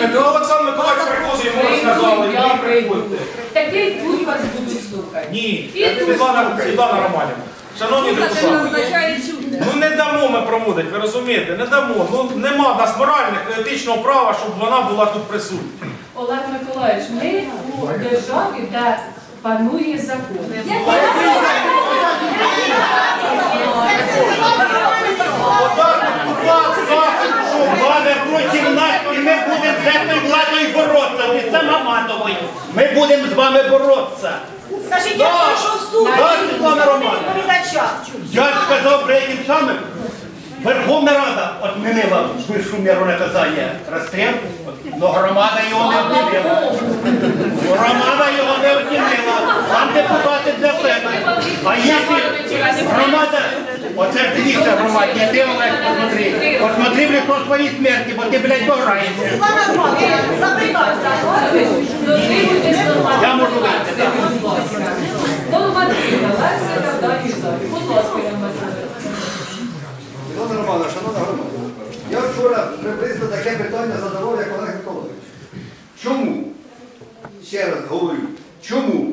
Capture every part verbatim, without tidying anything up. приїдете, то Олександр Миколаївич приходить, йому розказали, і ви приходите. Такий тут вас будуть слухати. Ні, це Світлана Романівна. Шановні депутати, ну не дамо ми промовити, ви розумієте, не дамо. Ну нема в нас моральних і етичного права, щоб вона була тут присутня. Олег Миколайович, ми у державі, де панує закон. Отак у вас захід, що влада проти нас, і ми будемо з цією владою боротися, не сама Матовою. Ми будемо з вами боротися. Скажіть, я прошу в суд. Я сказав тим самим, Верховна Рада відмінила вищу міру наказання розстріл, але громада його не відмінила. Громада його не відмінила, там депутати для себе. А якщо громада, оце дивіться громаді, я ти, Олег, посмотри, посмотри, хто свої смерті, бо ти, блядь, пограєшся. Я можу вийти, так. Голова Дмитрина, Ларсія Кардаліза, будь ласка, я вам розповідаю. Шановна Романа, шановна громада, я вчора приблизно таке питання задавав, як Олег Миколайович. Чому, ще раз говорю, чому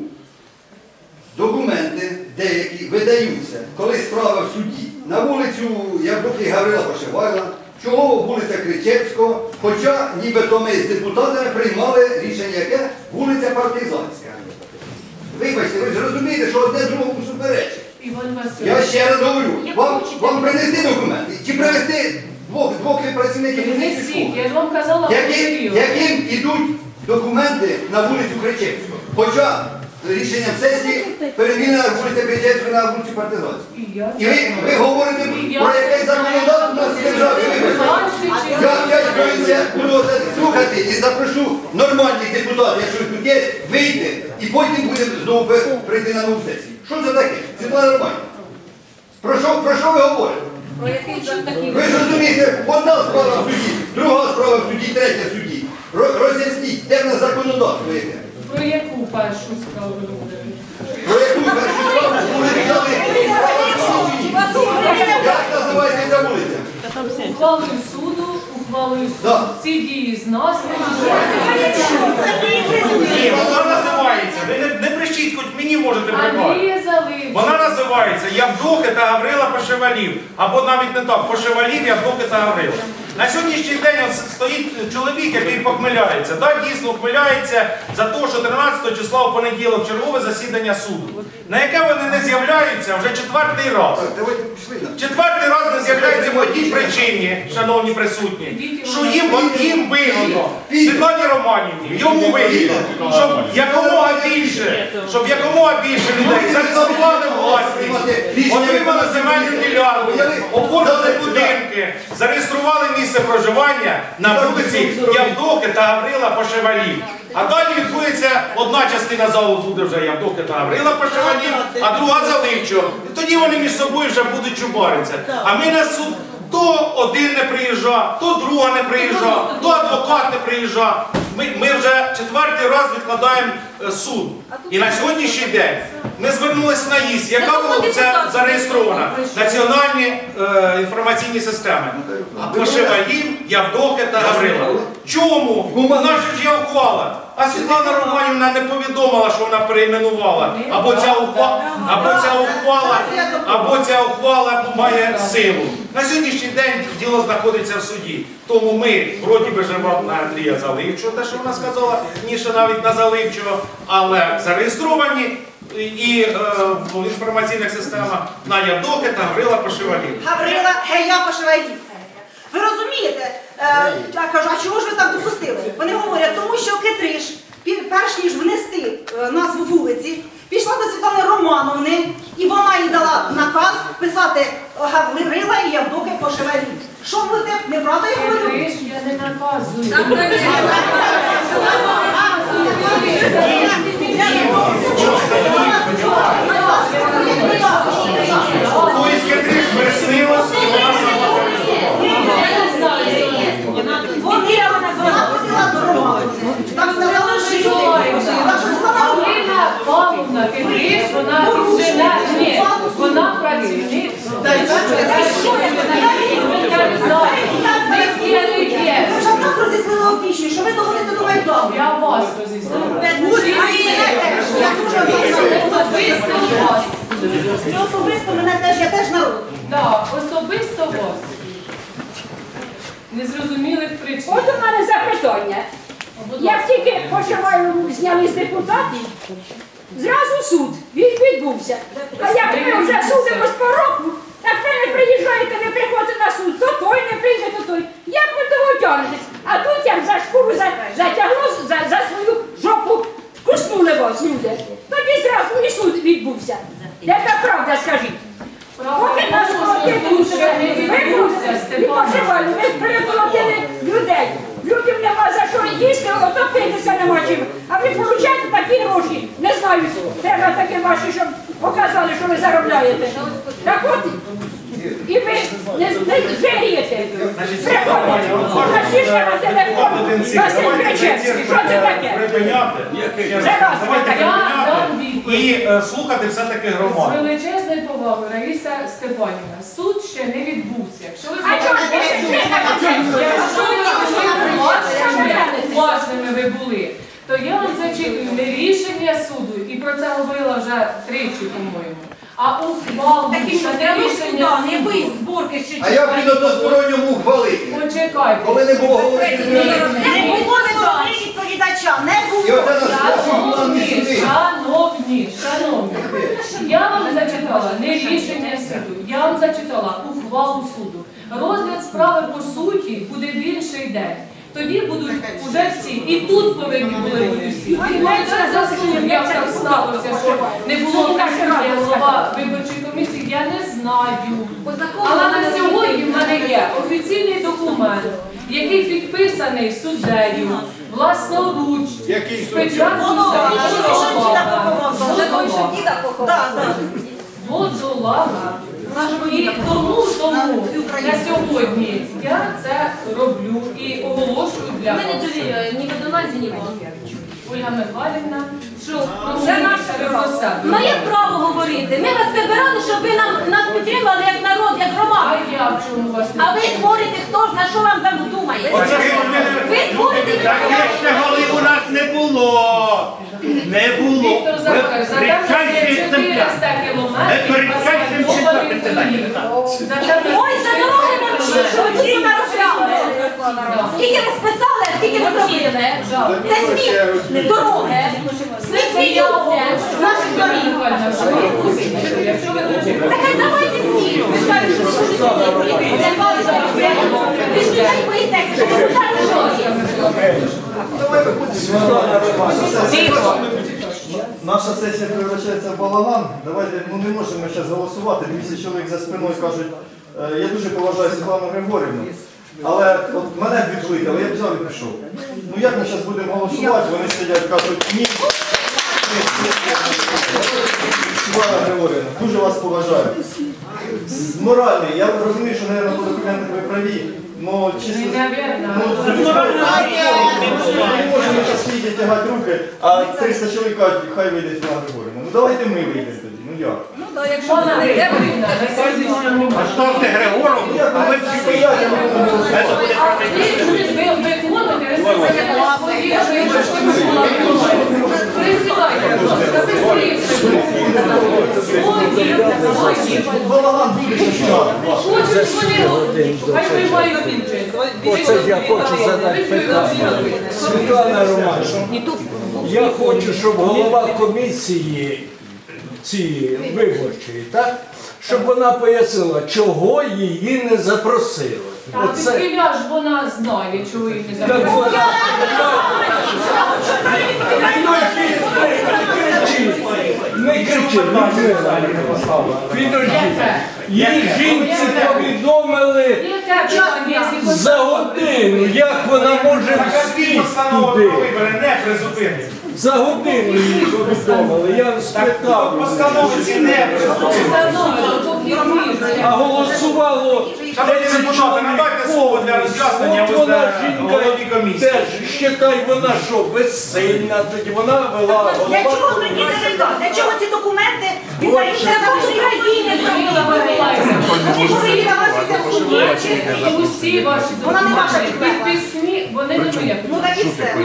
документи деякі видаються, коли справа в суді, на вулицю Явдохи Гавриїла Пошивайла, чого вулиця Кричевського, хоча нібито ми з депутатами приймали рішення, яке вулиця Партизанська. Вибачте, ви ж розумієте, що одне другому суперечить. Я ще раз говорю, вам, вам принести документи, чи привезти двох, двох працівників музичних школ, яким, яким йдуть документи на вулицю Кричевського. Хоча рішенням сесії перемінена вулиця Кричевського на вулицю Партизанську. І ви, ви говорите про якесь законодавство в нас державі. Я збираюся, буду слухати і запрошу нормальних депутатів, якщо тут є, вийти і потім будемо знову прийти на нову сесію. Що це таке? Світлана Романівна, про що ви говорите? Ви ж розумієте, одна справа в суді, друга справа в суді, третя в суді. Роз'ясніть, де в нас законодавство яке? Про яку першу справу ви говорите? Про яку першу справу ви говорите? Як називається ця вулиця? Ухвалою суду, ухвалою суду, ці дії з нас не називається. Не прищіть, хоч мені можете прибавити. Вона називається Явдохи та Гавриїла Пошевалів. Або навіть не так, Пошевалів, Явдохи та Гавриїла. На сьогоднішній день стоїть чоловік, який похмеляється. Так, дійсно похмеляється за те, що тринадцятого числа у понеділок чергове засідання суду, на яке вони не з'являються вже четвертий раз. Четвертий раз не з'являються по тій причині, шановні присутні, що їм вигодно, Світлані Романівні, йому вигодно, щоб якомога більше, щоб якомога більше людей заплатили власність, отримали земельну ділянку, оформили будинки, зареєстрували місце проживання на вулиці Явдохи та Гавриїла Пошивалів. А далі відбудеться одна частина залу буде вже Явдохи та Гавриїла Пошивалів, а друга Заливчук. Тоді вони між собою вже будуть чубаритися. А ми на суд то один не приїжджав, то друга не приїжджав, то адвокат не приїжджав. Ми вже четвертий раз відкладаємо суд. І на сьогоднішній день ми звернулися на ЄС, яка була ця зареєстрована, національні інформаційні системи. Пошиваїв, Явдохи та Гавриїла. Чому? Вона ж є ухвала. А Світлана Романівна не повідомила, що вона перейменувала. Або ця ухвала, або ця ухвала має силу. На сьогоднішній день діло знаходиться в суді. Тому ми, вроді би, живемо на Андрія Заливчого, те, що вона сказала, ніж навіть на Заливчого, але зареєстровані і в інформаційних системах на Явдохи та Гавриїла Пошиваїв. Гавриїла Гей Пошиваїв. Ви розумієте? Я кажу, а чого ж ви так допустили? Вони говорять, тому що Китриш, перш ніж внести назву вулиці, пішла до Світлани Романовни, і вона їй дала наказ писати Гавриїла і Явдохи Пошиваїв. Що буде? Неправда я говорю? Китриш, я не наказую. Тобто Китриш приснилась, і вона сама там сказали, що вона Китриш, вона піджена, ні, вона працівник. Я не знаю, не є, не є. Ви ж однаково зі своєю опішою, що ви І особисто мене теж, я теж народ. Так, особисто вас. Незрозумілих причин. От у мене запитання. Як тільки Пошивайлову зняли з депутатів, зразу суд відбувся. А як ми вже судимо з пороку, так ви не приїжджаєте, не приходите на суд, то той не прийде, то той. Як ви доводьоритесь? А тут як за шкуру затягло, за, за свою жопу куснули вас, люди. Тоді зразу і суд відбувся. Де та правда, скажіть? Поки нас колотили, ми будемо, і Пошивайлову, ми переколотили людей. Людям нема за що їсти, отопитися нема чим. А ви получаєте такі гроші? Не знаю, треба такі ваші, щоб показали, що ви заробляєте. Так от, і ви не зверієте. Приходите, посіше на телефон, на Сенкричевський. Що це таке? Зараз ви таке. І слухати все-таки громаду. З величезною повагою, Раїса Степанівна, суд ще не відбувся. А чого ж ви ще не уважними ви були, то я вам зачитую не рішення суду, і про це говорила вже тричі, по-моєму, а ухвал, не рішення суду. А я піду до сторонньому ухвалити. Почекайте. Коли не було голосів. Не було сторони відповідача, не було. Шановні, шановні, шановні, я вам зачитала не рішення суду, я вам зачитала ухвалу суду. Розгляд справи по суті буде більший день. Тоді будуть уже всі. І тут повинні були бути всі. І майже за сум, як так сталося, що не було присутнього голова виборчої комісії, я не знаю. Але на сьогодні в мене є офіційний документ, який підписаний суддею, власноруч, з печаткою Водолага. Водолага. І тому, тому на сьогодні я це роблю і оголошую для вас. Ми не довіряємо ні Водолазі, ні Волонтеровичу. Ольга Михайлівна, що це наша робота. Має право говорити. Ми вас вибирали, щоб ви нас підтримали як народ, як громада. А ви творите, хто ж на що вам задумає? Ви творите, хто ж на що вам задумає? У нас не було. Не було. Не перечайся вчитати. Ой, за дороги мовчі, що ви тут нарушали. Скільки ви списали, а скільки ви зробили. Це сміх дороги. Ми сміємося з наших доріг. Так а давайте сміх. Ви ж кажете, що ви смієте. Це палець прямо. Ви ж людей боїтеся, що ви вважаєте, що ви. Світлана Романівна, наша сесія перевращається в балаган. Давайте, ну не можемо ми зараз голосувати, двісті чоловік за спиною кажуть, я дуже поважаю Світлану Григорівну, але от мене відкликали, але я взяв і пішов. Ну як ми зараз будемо голосувати, вони сидять, кажуть, ні. Світлана Григорівна, дуже вас поважаю. Морально, я розумію, що, мабуть, по документах ви праві. Но чисто... Не можемо сидіти, тягати руки, а триста чоловік кажуть, хай вийдеть на Григорівну. Ну давайте ми вийдемо тоді, ну як? Ну так, якщо вона не Григорівна, а що ти Григорівну? А ви всі стояти, а ми будемо виконувати розписання своєї житті, що ми була виконувати. Присідайте, будь ласка, присідайте. Ой, дівчина, ой, дівчина. Хочу, що не робити. Оце я хочу задати питання. Світлана Романівна, я хочу, щоб голова комісії цієї виборчої, так? Щоб вона пояснила, чого її не запросили. А ти стріляш, вона знає, чого її не запросили. Не кричи, підожди. Їх жінці повідомили за годину, як вона може встати туди. За годину їх повідомили, я спитав. А голосувало десять чоловік. Вона жінка теж, ще тай вона що, безсильна тоді, вона вела голова. Для чого ці документи? Це в Україні зробила Гавриїл. Усі ваші документи підписні. вони не виконують.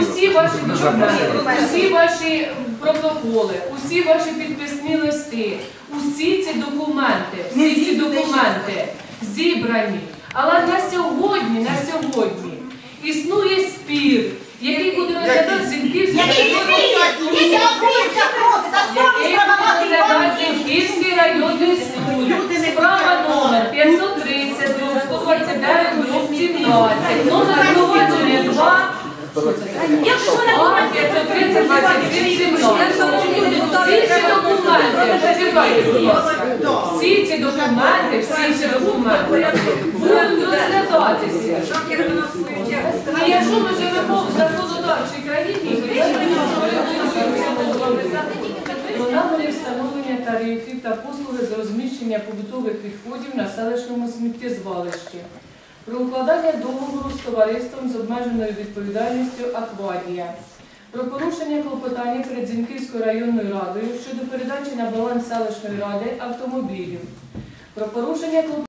Усі ваші документи, усі ваші протоколи, усі ваші підписні листи, усі ці документи, всі ці документи зібрані. Але на сьогодні, на сьогодні існує спір, який буде розглядати Зінківський районний суд. Справа номер п'ятсот тридцять, сто двадцять дев'ять, сто двадцять, номер провадження два, всі ці документи, всі ці документи будуть розглядатися. А якщо ми живемо в законодавчій країні, то нам не встановлення тарифів та послуги з розміщення побутових відходів на селищному сміттєзвалищі. Про укладання договору з товариством з обмеженою відповідальністю «Аквадія». Про порушення клопотання перед Зінківською районною радою щодо передачі на баланс селищної ради автомобілів. Про порушення клопотання